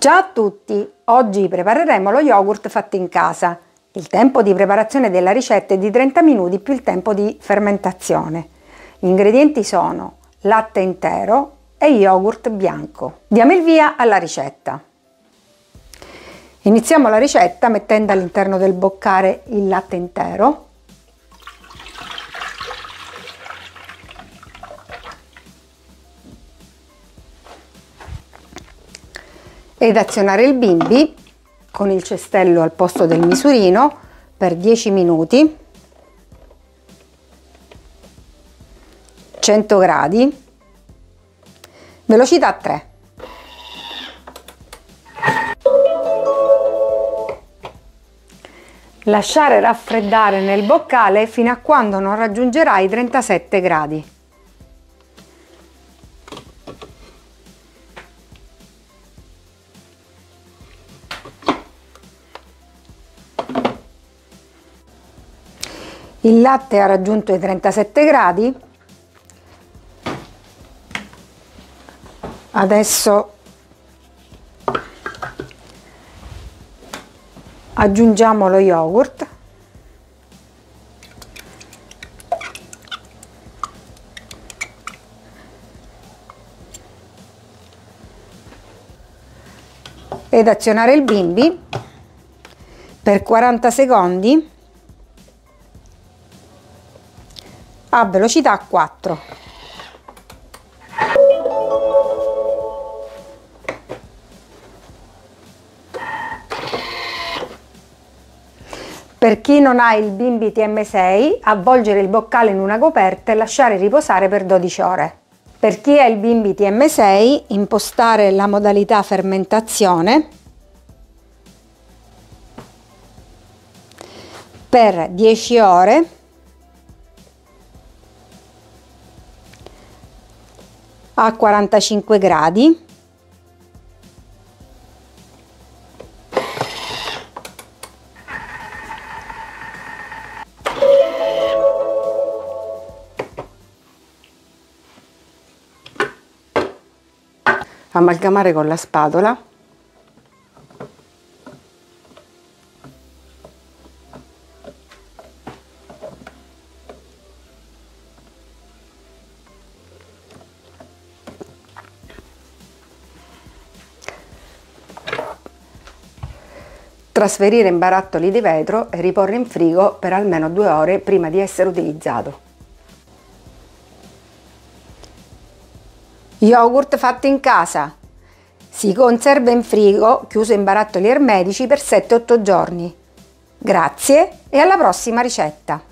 Ciao a tutti! Oggi prepareremo lo yogurt fatto in casa. Il tempo di preparazione della ricetta è di 30 minuti più il tempo di fermentazione. Gli ingredienti sono latte intero e yogurt bianco. Diamo il via alla ricetta. Iniziamo la ricetta mettendo all'interno del boccale il latte intero. Ed azionare il bimby con il cestello al posto del misurino per 10 minuti, 100 gradi, velocità 3. Lasciare raffreddare nel boccale fino a quando non raggiungerà i 37 gradi. Il latte ha raggiunto i 37 gradi, adesso aggiungiamo lo yogurt ed azionare il bimby per 40 secondi a velocità 4. Per chi non ha il Bimby TM6, avvolgere il boccale in una coperta e lasciare riposare per 12 ore. Per chi ha il Bimby TM6, impostare la modalità fermentazione per 10 ore a 45 gradi . Amalgamare con la spatola . Trasferire in barattoli di vetro e riporre in frigo per almeno 2 ore prima di essere utilizzato. Yogurt fatto in casa. Si conserva in frigo, chiuso in barattoli ermetici per 7-8 giorni. Grazie e alla prossima ricetta!